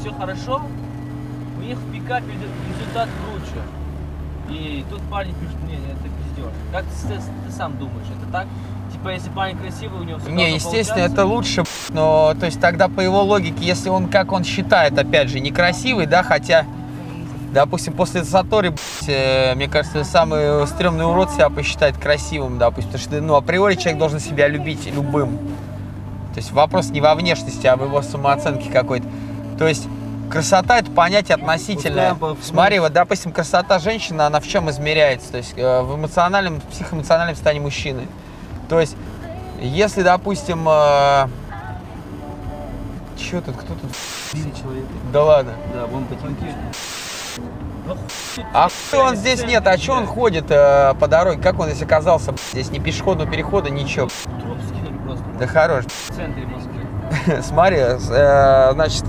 все хорошо, у них в пикапе результат круче. И тут парень пишет: не, это пиздеж. Как ты сам думаешь, это так? Типа, если парень красивый, у него все. Не, естественно, это лучше, но то есть тогда по его логике, если он, как он считает, опять же, некрасивый, да, хотя, допустим, после сатори, мне кажется, самый стрёмный урод себя посчитает красивым, допустим, потому что, ну, априори человек должен себя любить любым. То есть вопрос не во внешности, а в его самооценке какой-то. То есть красота — это понятие относительное. Смотри, вот, допустим, красота женщины, она в чем измеряется? То есть в эмоциональном, психоэмоциональном состоянии мужчины. То есть, если, допустим, чё тут, кто тут? Да ладно. Да, вон потенки. А он здесь нет, а чё он ходит по дороге? Как он здесь оказался? Здесь ни пешеходного перехода, ничего. Труп скинули просто. Да хорош. В центре Москвы. Смотри, значит,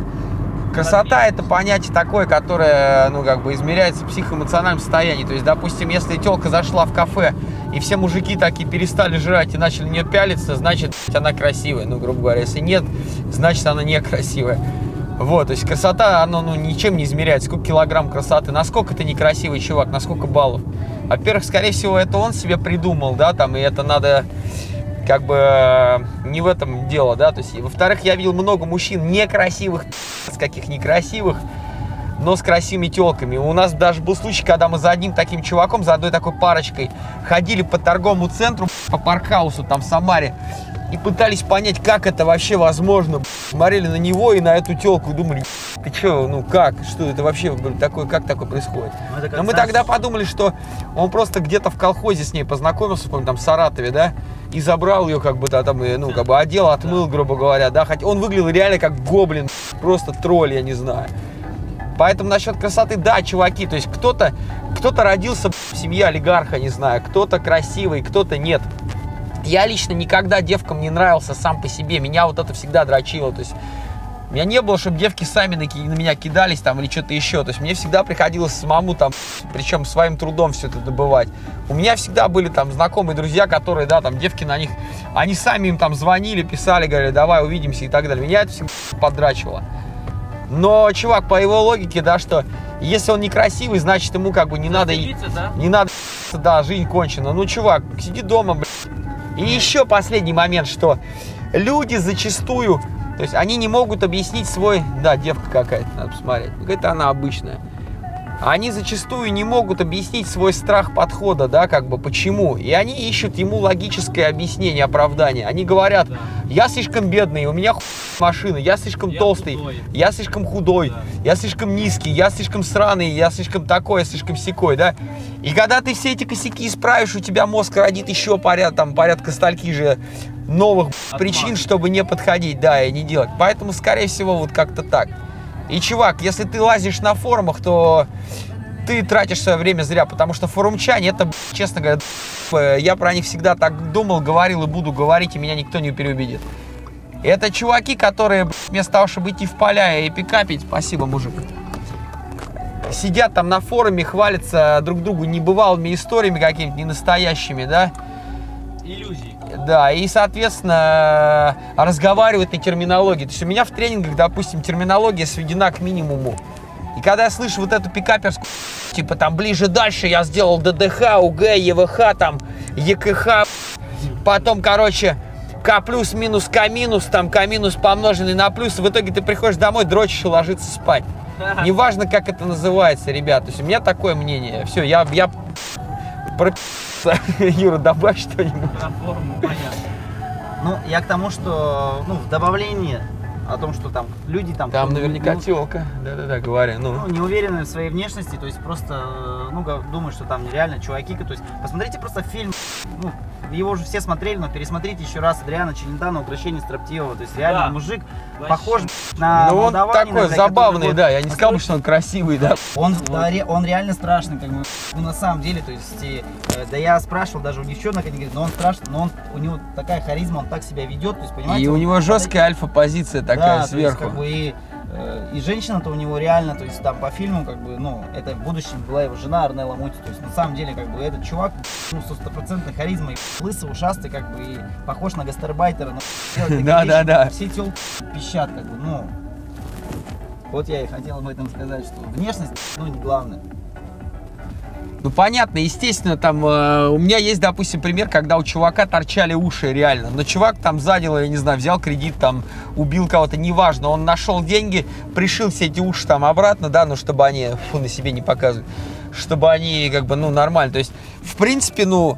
красота — это понятие такое, которое, ну, как бы измеряется в психоэмоциональном состоянии. То есть, допустим, если тёлка зашла в кафе, и все мужики такие перестали жрать и начали на нее пялиться, значит, она красивая. Ну, грубо говоря, если нет, значит, она не красивая. Вот, то есть красота, она, ну, ничем не измеряется. Сколько килограмм красоты, насколько ты некрасивый чувак, на сколько баллов. Во-первых, скорее всего, это он себе придумал, да, там, и это надо, как бы, не в этом дело, да. То есть, во-вторых, я видел много мужчин некрасивых, каких некрасивых, но с красивыми телками. У нас даже был случай, когда мы за одним таким чуваком, за одной такой парочкой ходили по торговому центру, по паркхаусу там в Самаре, и пытались понять, как это вообще возможно. Смотрели на него и на эту телку и думали: ты че, ну как, что это вообще такое, как такое происходит? Но мы тогда подумали, что он просто где-то в колхозе с ней познакомился, помню, там в Саратове, да, и забрал ее, как бы, да, там, и, ну, как бы одел, отмыл, грубо говоря, да, хоть он выглядел реально как гоблин, просто тролль, я не знаю. Поэтому насчет красоты, да, чуваки, то есть кто-то родился в семье олигарха, не знаю, кто-то красивый, кто-то нет. Я лично никогда девкам не нравился сам по себе, меня вот это всегда дрочило, то есть у меня не было, чтобы девки сами на меня кидались там или что-то еще, то есть мне всегда приходилось самому там, причем своим трудом все это добывать. У меня всегда были там знакомые друзья, которые, да, там девки на них, они сами им там звонили, писали, говорили: давай увидимся и так далее, меня это всегда подрачивало. Но, чувак, по его логике, да, что если он некрасивый, значит, ему как бы не надо... Да, жизнь кончена. Ну, чувак, сиди дома, блядь. И еще последний момент, что люди зачастую, то есть они не могут объяснить свой... Да, девка какая-то, надо посмотреть. Это она обычная. Они зачастую не могут объяснить свой страх подхода, да, как бы, почему. И они ищут ему логическое объяснение, оправдание. Они говорят: я слишком бедный, у меня машина, я слишком толстый, я слишком худой, я слишком низкий, я слишком сраный, я слишком такой, я слишком сякой, да. И когда ты все эти косяки исправишь, у тебя мозг родит еще порядка стольки же новых причин, чтобы не подходить, да, и не делать. Поэтому, скорее всего, вот как-то так. И, чувак, если ты лазишь на форумах, то ты тратишь свое время зря, потому что форумчане — это, честно говоря, я про них всегда так думал, говорил и буду говорить, и меня никто не переубедит. Это чуваки, которые вместо того, чтобы идти в поля и пикапить, спасибо, мужик, сидят там на форуме, хвалятся друг другу небывалыми историями какими-то, ненастоящими, да? Иллюзии. Да, и, соответственно, разговаривают на терминологии. То есть у меня в тренингах, допустим, терминология сведена к минимуму. И когда я слышу вот эту пикаперскую, типа там ближе-дальше я сделал ДДХ, УГ, ЕВХ, там, ЕКХ, потом, короче, К плюс, минус, К минус, там, К минус помноженный на плюс, в итоге ты приходишь домой, дрочишь и ложишься спать. Неважно, как это называется, ребят. То есть у меня такое мнение. Все, я Юра, добавь что-нибудь. Ну, я к тому, что, ну, в добавлении о том, что там люди там... Там наверняка телка, да-да-да, говори. Ну, не уверены в своей внешности, то есть просто, ну, думаю, что там реально чуваки, то есть посмотрите просто фильм, ну, его уже все смотрели, но пересмотрите еще раз Адриано Челентано «Укрощение строптивого», то есть реально, да, мужик похож на... Ну, он такой забавный, да, я не сказал, что он красивый, да. Он реально страшный, как бы, ну, на самом деле, то есть, да, я спрашивал даже у девчонок, они говорят: но он страшный, но он, у него такая харизма, он так себя ведет, то есть, понимаете... И у него жесткая альфа-позиция такая, да, сверху. Есть, как бы, и женщина-то у него реально, то есть там по фильму, как бы, ну, это в будущем была его жена Арнелла Моти, то есть на самом деле, как бы, этот чувак, ну, со стопроцентной харизмой, лысый, ушастый, как бы, и похож на гастарбайтера, но... Да-да-да. Все телки пищат, как бы, ну... Вот я и хотел об этом сказать, что внешность, не главное. Ну, понятно, естественно, там, у меня есть, допустим, пример, когда у чувака торчали уши реально, но чувак там занял, я не знаю, взял кредит, там, убил кого-то, неважно, он нашел деньги, пришил все эти уши там обратно, да, ну, чтобы они, на себе не показывали, чтобы они, как бы, ну, нормально, то есть, в принципе, ну,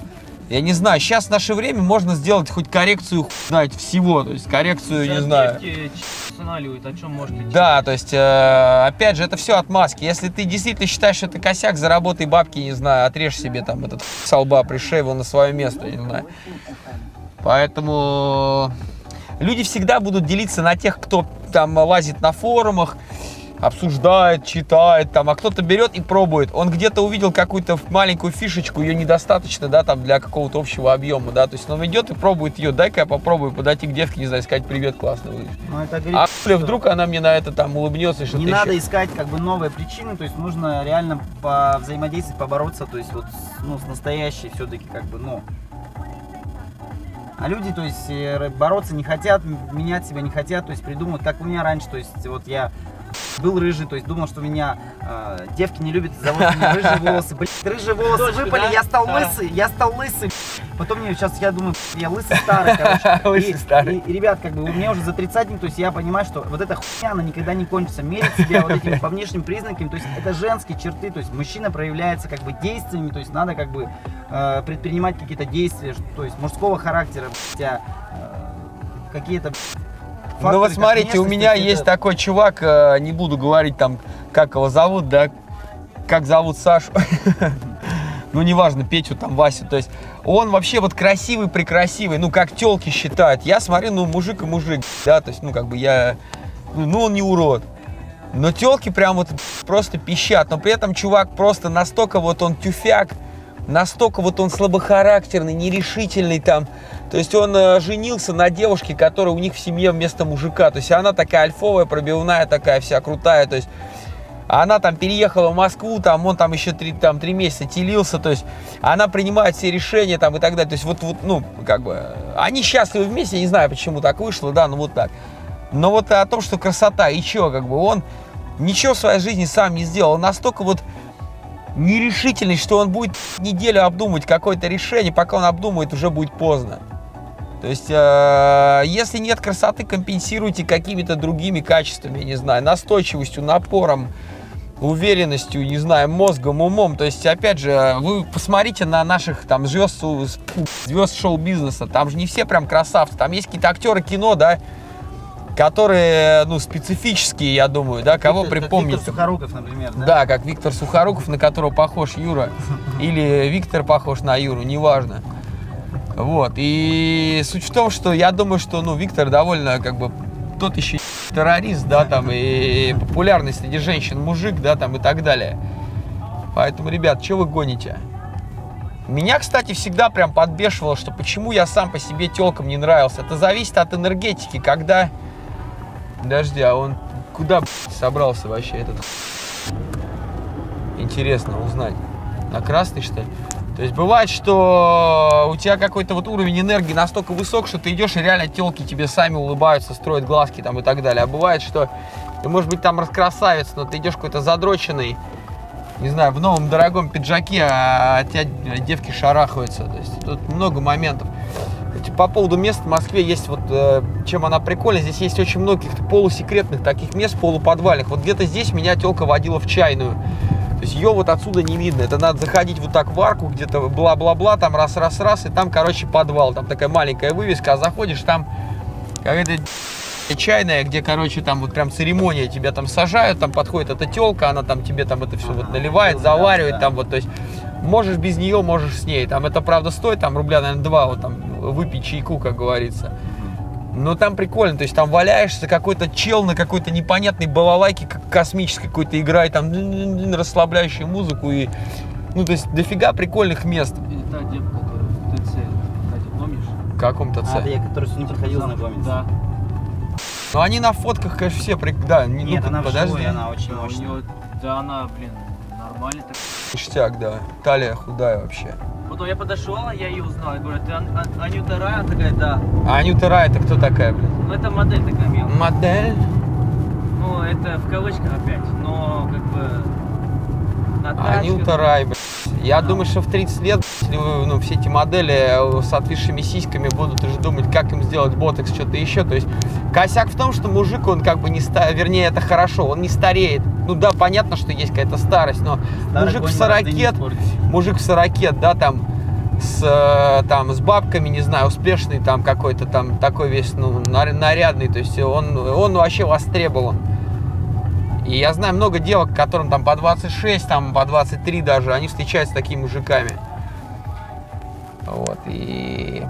я не знаю, сейчас в наше время можно сделать хоть коррекцию, знаете, всего, то есть, коррекцию, не знаю. О чем можно да, то есть, опять же, это все отмазки. Если ты действительно считаешь, что это косяк, заработай бабки, не знаю, отрежь себе там этот со лба, пришей его на свое место, не знаю. Поэтому люди всегда будут делиться на тех, кто там лазит на форумах, обсуждает, читает, там, а кто-то берет и пробует. Он где-то увидел какую-то маленькую фишечку, ее недостаточно, да, там, для какого-то общего объема, да, то есть он идет и пробует ее, дай-ка я попробую подойти к девке, не знаю, сказать, привет, классно выглядишь. А вдруг она мне на это там улыбнется и что-то еще. Не надо искать, как бы, новые причины, то есть нужно реально повзаимодействовать, побороться, то есть вот, ну, с настоящей все-таки, как бы, ну. А люди, то есть, бороться не хотят, менять себя не хотят, то есть придумывают, как у меня раньше, то есть вот я был рыжий, то есть думал, что меня девки не любят, зовут меня рыжие волосы. Блин, рыжие волосы дочка, выпали, да? я стал лысый. Потом мне сейчас, я думаю, я лысый старый, короче. Лысый старый. И, ребят, как бы, у меня уже за 30-ник, то есть я понимаю, что вот эта хуйня, она никогда не кончится. Мерить себя вот этими по внешним признакам, то есть это женские черты, то есть мужчина проявляется как бы действиями, то есть надо как бы предпринимать какие-то действия, то есть мужского характера, какие-то... Факторы, ну вот смотрите, у меня есть такой чувак, не буду говорить там, как его зовут, да, как зовут Сашу, ну неважно, Петю там, Васю, то есть он вообще вот красивый-прекрасивый, ну как телки считают, я смотрю, ну мужик и мужик, да, то есть ну как бы я, ну он не урод. Но телки прям вот просто пищат, но при этом чувак просто настолько вот он тюфяк, настолько вот он слабохарактерный, нерешительный там. То есть он женился на девушке, которая у них в семье вместо мужика. То есть она такая альфовая, пробивная такая, вся крутая. То есть она там переехала в Москву, там он там еще три месяца телился. То есть она принимает все решения там и так далее. То есть вот, ну, как бы, они счастливы вместе, я не знаю, почему так вышло, да, ну вот так. Но вот о том, что красота, и че, как бы, он ничего в своей жизни сам не сделал. Он настолько вот нерешительный, что он будет неделю обдумывать какое-то решение, пока он обдумывает, уже будет поздно. То есть, если нет красоты, компенсируйте какими-то другими качествами, я не знаю, настойчивостью, напором, уверенностью, не знаю, мозгом, умом. То есть, опять же, вы посмотрите на наших там звезд шоу-бизнеса, там же не все прям красавцы, там есть какие-то актеры кино, да, которые, ну, специфические, я думаю, да, кого припомнить. Как Виктор Сухоруков, например, да? Да, как Виктор Сухоруков, на которого похож Юра, или Виктор похож на Юру, неважно. Вот, и суть в том, что я думаю, что, ну, Виктор довольно, как бы, тот еще террорист, да, там, и популярный среди женщин мужик, да, там, и так далее. Поэтому, ребят, чего вы гоните? Меня, кстати, всегда прям подбешивало, что почему я сам по себе телкам не нравился. Это зависит от энергетики, когда... Подожди, а он куда, собрался вообще этот? Интересно узнать. На красный, что ли? То есть бывает, что у тебя какой-то вот уровень энергии настолько высок, что ты идешь и реально телки тебе сами улыбаются, строят глазки там и так далее. А бывает, что ты, может быть, там раскрасавец, но ты идешь какой-то задроченный, не знаю, в новом дорогом пиджаке, а от тебя девки шарахаются. То есть тут много моментов. По поводу мест в Москве есть вот, чем она прикольна, здесь есть очень много каких-то полусекретных таких мест, полуподвальных. Вот где-то здесь меня телка водила в чайную. То есть ее вот отсюда не видно. Это надо заходить вот так в арку, где-то бла-бла-бла, там раз-раз-раз, и там, короче, подвал. Там такая маленькая вывеска, а заходишь, там какая-то чайная, где, короче, там вот прям церемония, тебя там сажают, там подходит эта телка, она там тебе там это все вот наливает, заваривает, там вот, то есть можешь без нее, можешь с ней. Там это, правда, стоит, там рубля, наверное, 2, вот там выпить чайку, как говорится. Но там прикольно, то есть там валяешься, какой-то чел на какой-то непонятной балалайке космической какой-то играет, там расслабляющую музыку и, ну, то есть дофига прикольных мест. И та девка, которая в ТЦ, ты помнишь? В каком ТЦ? А, да, я, который сегодня приходил знакомиться. Да. Ну, они на фотках, конечно, все прикольные. Да, нет, ну, она в живой, она очень мощная. У нее, да, она, блин, нормальная такая. Ништяк, да, талия худая вообще. Потом я подошел, я ее узнал, я говорю, ты Анюта Рай? Она такая, да. А Анюта Рай это кто такая, блин? Ну это модель такая мелкая. Модель? Ну ну, это в кавычках опять, но как бы... Анюта Рай, блядь. Я думаю, что в 30 лет, ну, все эти модели с отвисшими сиськами будут уже думать, как им сделать ботокс, что-то еще. То есть косяк в том, что мужик, он как бы не стареет, вернее, это хорошо, он не стареет. Ну да, понятно, что есть какая-то старость, но мужик в 40, да, там, с бабками, не знаю, успешный там какой-то там, такой весь, ну, нарядный, то есть он вообще востребован. И я знаю много девок, которым там по 26, там по 23 даже, они встречаются с такими мужиками. Вот, и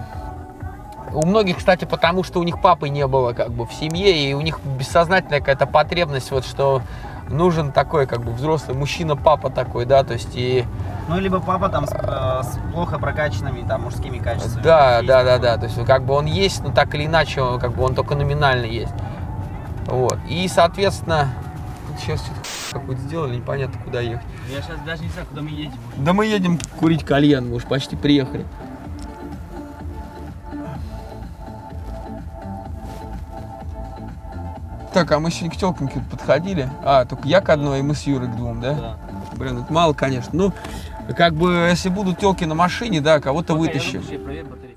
у многих, кстати, потому что у них папы не было как бы в семье, и у них бессознательная какая-то потребность, вот что нужен такой как бы взрослый мужчина-папа такой, да, то есть и... Ну, либо папа там с плохо прокачанными там мужскими качествами. Да, да, да, да, то есть как бы он есть, но так или иначе, как бы он только номинально есть. Вот, и, соответственно... Сейчас какую-то сделали, непонятно, куда ехать. Я сейчас даже не знаю, куда мы едем. Да мы едем курить кальян, мы уж почти приехали. Так, а мы сегодня к телкам подходили. А, только я к одной, и мы с Юрой к двум, да? Да. Блин, это мало, конечно. Ну, как бы, если будут телки на машине, да, кого-то вытащим.